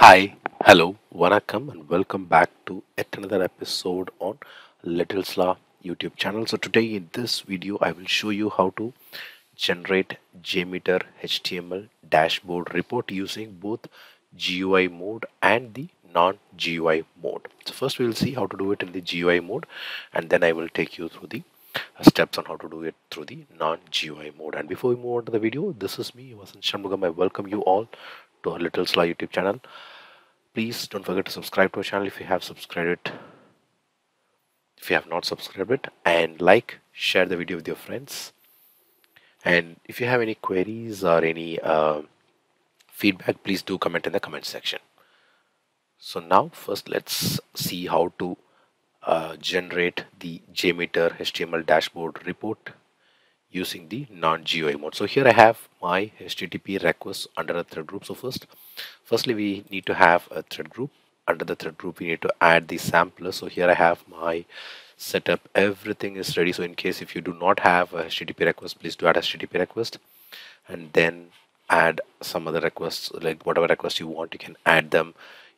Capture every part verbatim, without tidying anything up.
Hi, hello, vanakkam, and welcome back to yet another episode on Little's Law YouTube channel. So today in this video, I will show you how to generate JMeter H T M L dashboard report using both G U I mode and the non G U I mode. So first we will see how to do it in the G U I mode, and then I will take you through the steps on how to do it through the non G U I mode. And before we move on to the video, this is me, Vasanth Shambhugam. I welcome you all to our Little's Law YouTube channel. Please don't forget to subscribe to our channel if you have subscribed it, if you have not subscribed it, and like, share the video with your friends. And if you have any queries or any uh, feedback, please do comment in the comment section. So now first let's see how to Uh, generate the JMeter H T M L dashboard report using the non G U I mode. So here I have my H T T P request under a thread group. So first, firstly we need to have a thread group. Under the thread group we need to add the sampler. So here I have my setup, everything is ready. So in case if you do not have a H T T P request, please do add H T T P request and then add some other requests, like whatever request you want, you can add them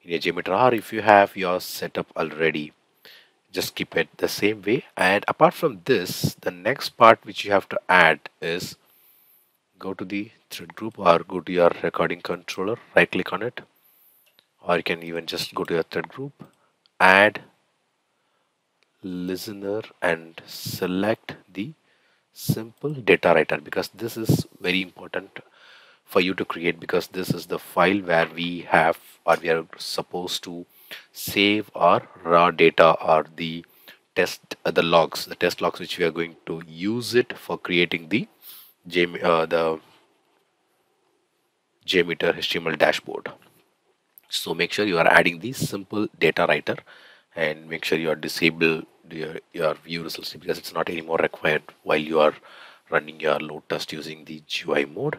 in your JMeter, or if you have your setup already, just keep it the same way. And apart from this, the next part which you have to add is go to the thread group or go to your recording controller, right click on it, or you can even just go to your thread group, add listener and select the simple data writer, because this is very important for you to create, because this is the file where we have or we are supposed to save our raw data or the test uh, the logs the test logs which we are going to use it for creating the J, uh, the JMeter H T M L dashboard. So make sure you are adding the simple data writer, and make sure you are disable your, your view results, because it's not anymore required while you are running your load test using the G U I mode.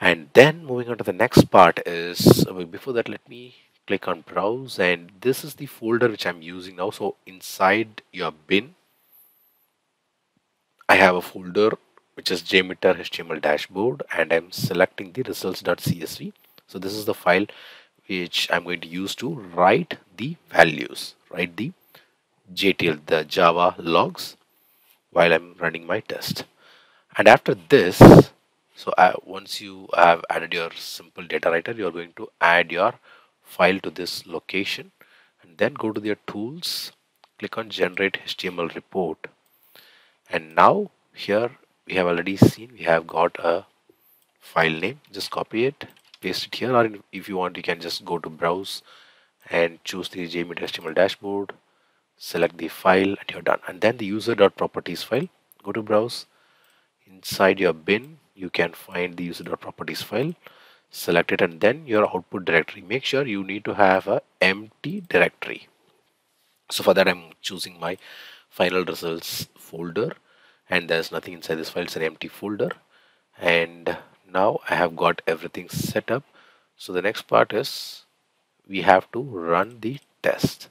And then moving on to the next part is, before that let me click on browse, and this is the folder which I'm using now. So inside your bin I have a folder which is JMeter H T M L dashboard, and I'm selecting the results dot C S V. So this is the file which I'm going to use to write the values, write the J T L, the Java logs, while I'm running my test. And after this, so I, once you have added your simple data writer, you're going to add your file to this location, and then go to their tools, click on generate H T M L report. And now here we have already seen, we have got a file name, just copy it, paste it here, or if you want you can just go to browse and choose the JMeter H T M L dashboard, select the file, and you're done. And then the user dot properties file, go to browse, inside your bin you can find the user dot properties file, select it, and then your output directory. Make sure you need to have a empty directory. So for that I'm choosing my final results folder, and there's nothing inside this file, it's an empty folder. And now I have got everything set up. So the next part is we have to run the test.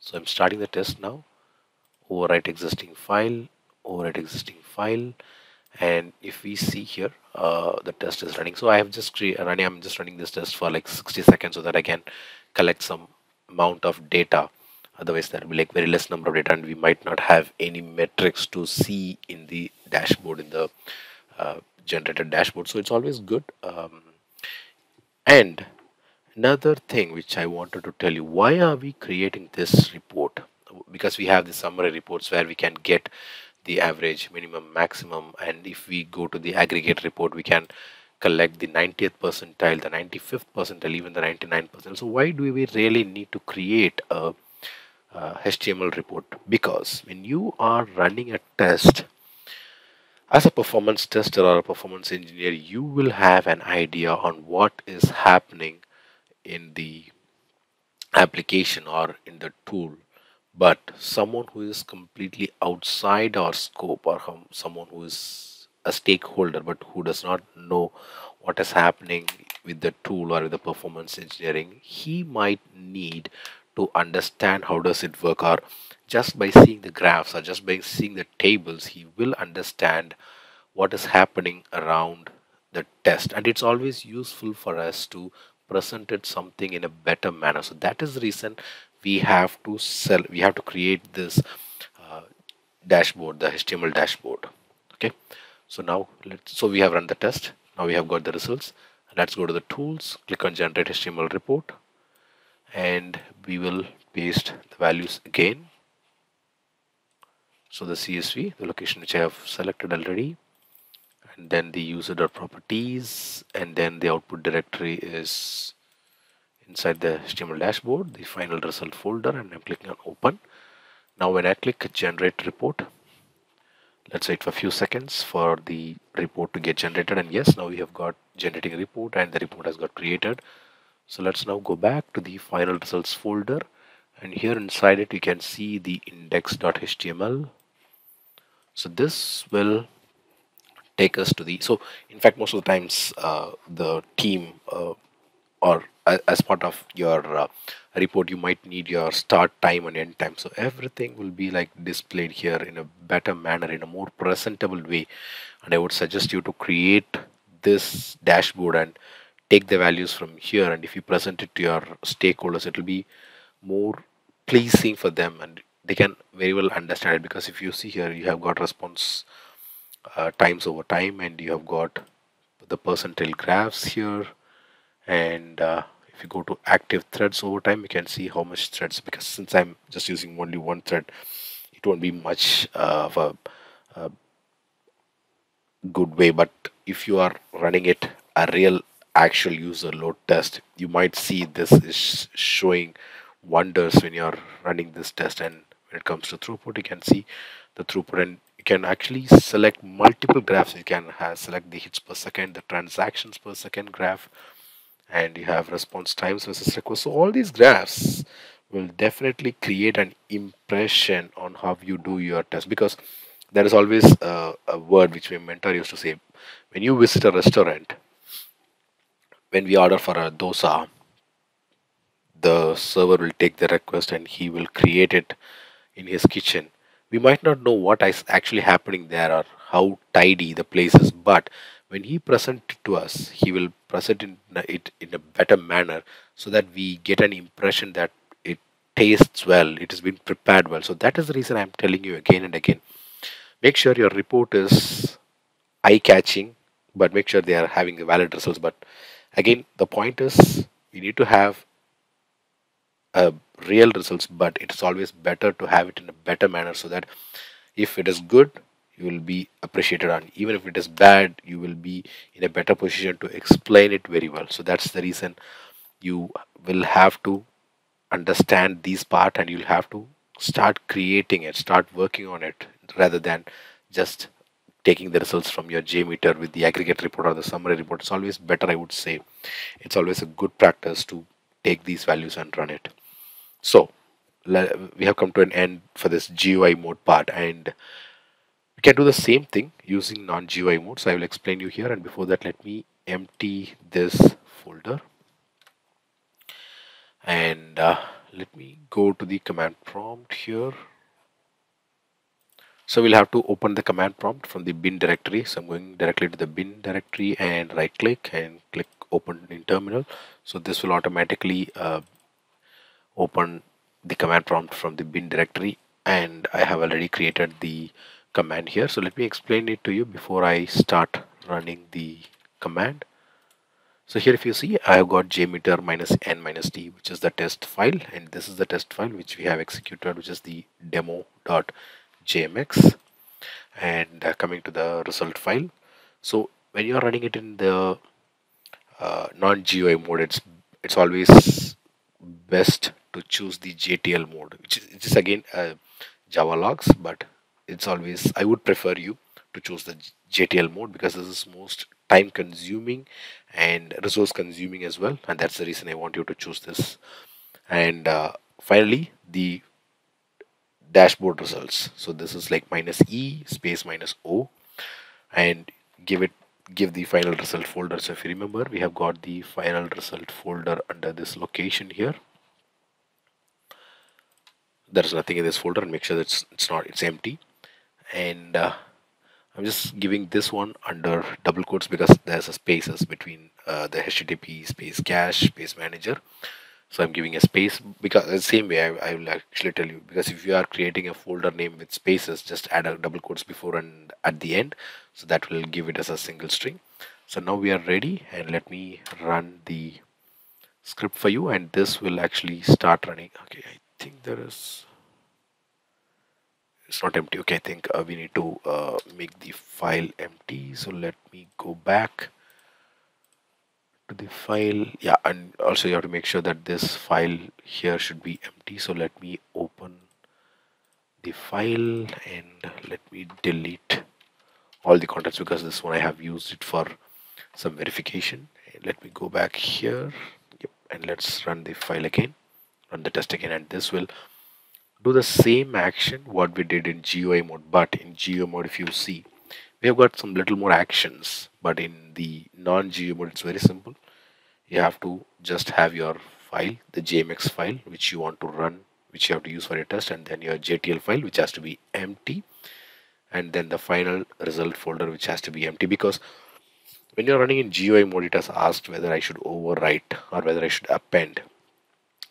So I'm starting the test now. Overwrite existing file, overwrite existing file, and if we see here, uh, the test is running. So I have just running I'm just running this test for like sixty seconds so that I can collect some amount of data, otherwise there will be like very less number of data and we might not have any metrics to see in the dashboard, in the uh, generated dashboard. So it's always good. Um, and another thing which I wanted to tell you, why are we creating this report? Because we have the summary reports where we can get the average, minimum, maximum, and if we go to the aggregate report we can collect the ninetieth percentile, the ninety-fifth percentile, even the ninety-ninth percentile. So why do we really need to create a, a H T M L report? Because when you are running a test as a performance tester or a performance engineer, you will have an idea on what is happening in the application or in the tool. But someone who is completely outside our scope, or someone who is a stakeholder but who does not know what is happening with the tool or with the performance engineering, he might need to understand how does it work, or just by seeing the graphs or just by seeing the tables he will understand what is happening around the test. And it's always useful for us to presented something in a better manner. So that is the reason we have to sell we have to create this uh, dashboard, the H T M L dashboard. Okay, so now let's so we have run the test. Now we have got the results. Let's go to the tools, click on generate H T M L report, and we will paste the values again. So the C S V, the location which I have selected already, and then the user.properties, and then the output directory is inside the H T M L dashboard, the final result folder, and I'm clicking on open. Now when I click generate report, let's wait for a few seconds for the report to get generated, and yes, now we have got generating a report and the report has got created. So let's now go back to the final results folder, and here inside it you can see the index.html. So this will take us to the, so in fact most of the times uh, the team uh, or uh, as part of your uh, report you might need your start time and end time, so everything will be like displayed here in a better manner, in a more presentable way. And I would suggest you to create this dashboard and take the values from here, and if you present it to your stakeholders it will be more pleasing for them and they can very well understand it. Because if you see here you have got response Uh, times over time, and you have got the percentile graphs here, and uh, if you go to active threads over time you can see how much threads, because since I'm just using only one thread it won't be much uh, of a uh, good way. But if you are running it a real actual user load test, you might see this is showing wonders when you're running this test. And when it comes to throughput you can see the throughput, and can actually select multiple graphs. You can have select the hits per second, the transactions per second graph, and you have response times versus request. So all these graphs will definitely create an impression on how you do your test, because there is always a, a word which my mentor used to say. When you visit a restaurant, when we order for a dosa, the server will take the request and he will create it in his kitchen. We might not know what is actually happening there or how tidy the place is, but when he presents it to us, he will present it in a better manner so that we get an impression that it tastes well, it has been prepared well. So that is the reason I am telling you again and again. Make sure your report is eye-catching, but make sure they are having the valid results. But again, the point is you need to have a real results, but it's always better to have it in a better manner so that if it is good you will be appreciated, and even if it is bad you will be in a better position to explain it very well. So that's the reason you will have to understand these part, and you'll have to start creating it, start working on it, rather than just taking the results from your JMeter with the aggregate report or the summary report. It's always better, I would say, it's always a good practice to take these values and run it. So we have come to an end for this G U I mode part, and we can do the same thing using non-G U I mode. So I will explain you here, and before that let me empty this folder, and uh, let me go to the command prompt here. So we'll have to open the command prompt from the bin directory. So I'm going directly to the bin directory and right click and click open in terminal. So this will automatically uh, open the command prompt from the bin directory, and I have already created the command here. So let me explain it to you before I start running the command. So here if you see I have got JMeter minus n minus t, which is the test file, and this is the test file which we have executed, which is the demo dot j m x. And uh, coming to the result file, so when you are running it in the uh, non-G U I mode, it's it's always best to choose the J T L mode, which is, which is again uh, Java logs, but it's always, I would prefer you to choose the J T L mode because this is most time consuming and resource consuming as well, and that's the reason I want you to choose this. And uh, finally the dashboard results, so this is like minus E space minus O, and give it give the final result folder. So if you remember, we have got the final result folder under this location here. There's nothing in this folder, and make sure that it's, it's not it's empty. And uh, I'm just giving this one under double quotes because there's a spaces between uh, the H T T P space cache space manager. So I'm giving a space because the same way I, I will actually tell you, because if you are creating a folder name with spaces, just add a double quotes before and at the end. So that will give it as a single string. So now we are ready, and let me run the script for you, and this will actually start running. Okay, I think there is, it's not empty. Okay, I think uh, we need to uh, make the file empty. So let me go back to the file. Yeah, and also you have to make sure that this file here should be empty. So let me open the file and let me delete all the contents, because this one I have used it for some verification. And let me go back here. Yep, and let's run the file again, run the test again, and this will do the same action what we did in G U I mode. But in G U I mode, if you see, we have got some little more actions, but in the non-G U I mode, it's very simple. You have to just have your file, the J M X file, which you want to run, which you have to use for your test, and then your J T L file, which has to be empty, and then the final result folder, which has to be empty. Because when you're running in G U I mode, it has asked whether I should overwrite or whether I should append.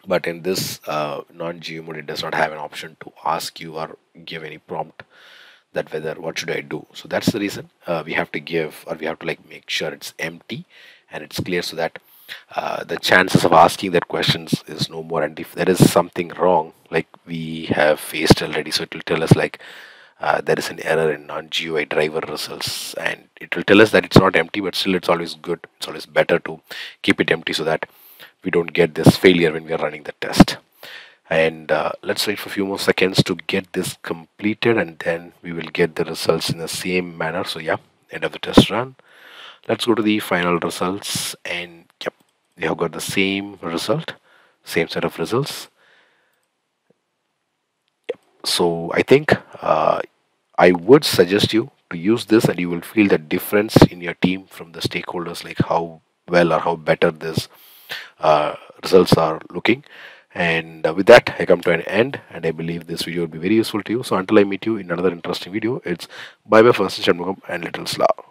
But in this uh, non-G U I mode, it does not have an option to ask you or give any prompt that whether what should I do. So that's the reason uh, we have to give, or we have to like make sure it's empty and it's clear, so that uh, the chances of asking that questions is no more. And if there is something wrong, like we have faced already, so it will tell us like uh, there is an error in non-G U I driver results, and it will tell us that it's not empty, but still it's always good. It's always better to keep it empty so that we don't get this failure when we are running the test. And uh, let's wait for a few more seconds to get this completed, and then we will get the results in the same manner. So yeah, end of the test run. Let's go to the final results, and yep, we have got the same result, same set of results. Yep. So I think uh, I would suggest you to use this, and you will feel the difference in your team from the stakeholders, like how well or how better this Uh, results are looking. And uh, with that, I come to an end, and I believe this video will be very useful to you. So until I meet you in another interesting video, it's bye bye Vasanth Shambhugam and Little's Law.